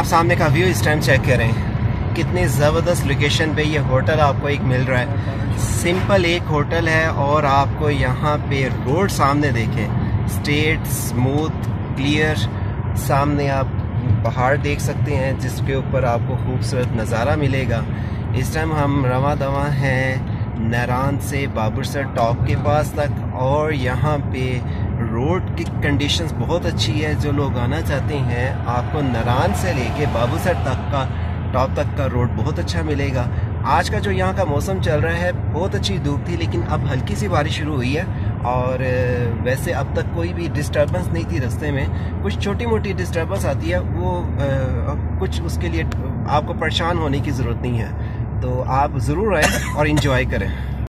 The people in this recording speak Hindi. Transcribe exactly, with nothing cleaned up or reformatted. आप सामने का व्यू इस टाइम चेक करें, कितने ज़बरदस्त लोकेशन पे ये होटल आपको एक मिल रहा है। सिंपल एक होटल है और आपको यहाँ पे रोड सामने देखें, स्ट्रेट स्मूथ क्लियर। सामने आप पहाड़ देख सकते हैं जिसके ऊपर आपको खूबसूरत नज़ारा मिलेगा। इस टाइम हम रवा दवा हैं नारान से बाबूसर टॉप के पास तक, और यहाँ पे रोड की कंडीशंस बहुत अच्छी है। जो लोग आना चाहते हैं आपको नारान से लेके बाबूसर तक का टॉप तक का रोड बहुत अच्छा मिलेगा। आज का जो यहाँ का मौसम चल रहा है, बहुत अच्छी धूप थी लेकिन अब हल्की सी बारिश शुरू हुई है, और वैसे अब तक कोई भी डिस्टर्बेंस नहीं थी रास्ते में। कुछ छोटी मोटी डिस्टर्बेंस आती है, वो कुछ उसके लिए आपको परेशान होने की ज़रूरत नहीं है। तो आप ज़रूर आएँ और इन्जॉय करें।